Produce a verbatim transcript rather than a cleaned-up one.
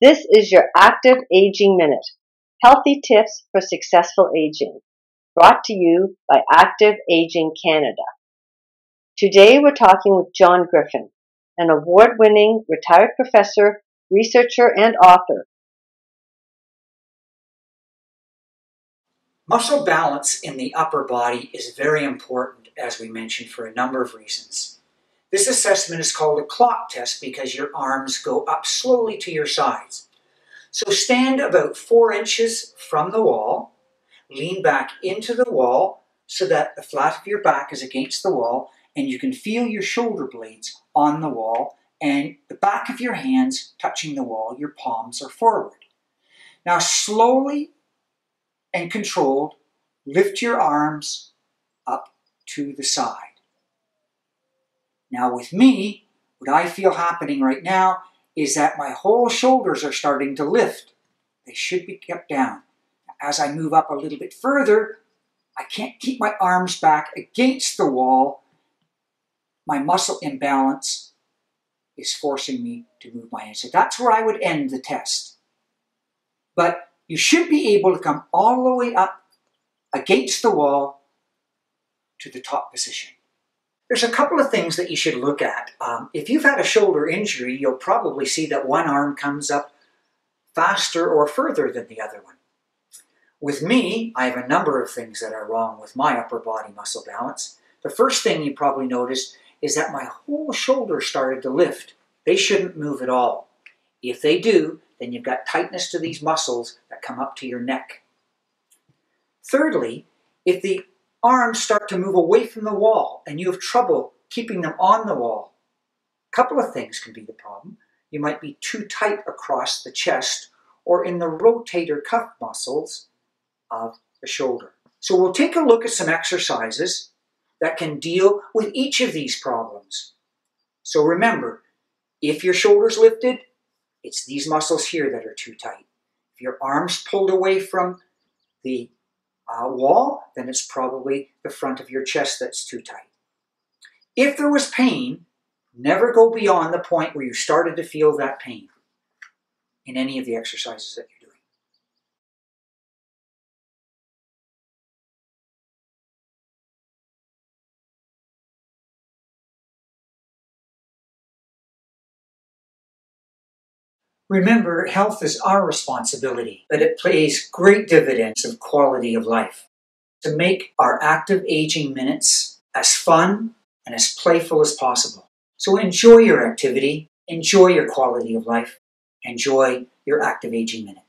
This is your Active Aging Minute, healthy tips for successful aging, brought to you by Active Aging Canada. Today we're talking with John Griffin, an award-winning retired professor, researcher, and author. Muscle balance in the upper body is very important, as we mentioned, for a number of reasons. This assessment is called a clock test because your arms go up slowly to your sides. So stand about four inches from the wall, lean back into the wall so that the flat of your back is against the wall and you can feel your shoulder blades on the wall and the back of your hands touching the wall, your palms are forward. Now slowly and controlled, lift your arms up to the side. Now with me, what I feel happening right now is that my whole shoulders are starting to lift. They should be kept down. As I move up a little bit further, I can't keep my arms back against the wall. My muscle imbalance is forcing me to move my hands. So that's where I would end the test. But you should be able to come all the way up against the wall to the top position. There's a couple of things that you should look at. Um, if you've had a shoulder injury, you'll probably see that one arm comes up faster or further than the other one. With me, I have a number of things that are wrong with my upper body muscle balance. The first thing you probably noticed is that my whole shoulder started to lift. They shouldn't move at all. If they do, then you've got tightness to these muscles that come up to your neck. Thirdly, if the arms start to move away from the wall and you have trouble keeping them on the wall, a couple of things can be the problem. You might be too tight across the chest or in the rotator cuff muscles of the shoulder. So we'll take a look at some exercises that can deal with each of these problems. So remember, if your shoulder's lifted, it's these muscles here that are too tight. If your arm's pulled away from the uh, wall, then it's probably the front of your chest that's too tight. If there was pain, never go beyond the point where you started to feel that pain in any of the exercises that you're doing. Remember, health is our responsibility, but it pays great dividends of quality of life. To make our Active Aging Minutes as fun and as playful as possible. So enjoy your activity, enjoy your quality of life, enjoy your Active Aging Minute.